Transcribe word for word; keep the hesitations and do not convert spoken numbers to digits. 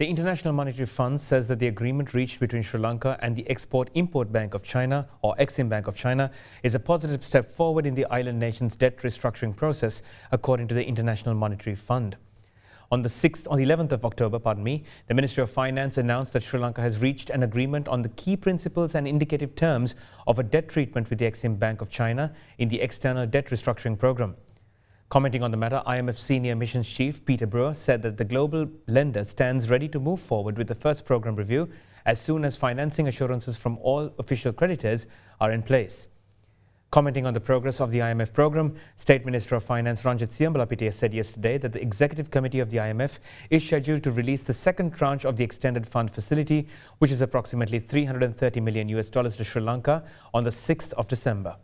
The International Monetary Fund says that the agreement reached between Sri Lanka and the Export-Import Bank of China, or Exim Bank of China, is a positive step forward in the island nation's debt restructuring process, according to the International Monetary Fund. On the sixth, on the eleventh of October, pardon me, the Ministry of Finance announced that Sri Lanka has reached an agreement on the key principles and indicative terms of a debt treatment with the Exim Bank of China in the external debt restructuring program. Commenting on the matter, I M F Senior Missions Chief Peter Brewer said that the global lender stands ready to move forward with the first program review as soon as financing assurances from all official creditors are in place. Commenting on the progress of the I M F program, State Minister of Finance Ranjith Sambalapitiya said yesterday that the Executive Committee of the I M F is scheduled to release the second tranche of the extended fund facility, which is approximately three hundred thirty million U S dollars to Sri Lanka, on the sixth of December.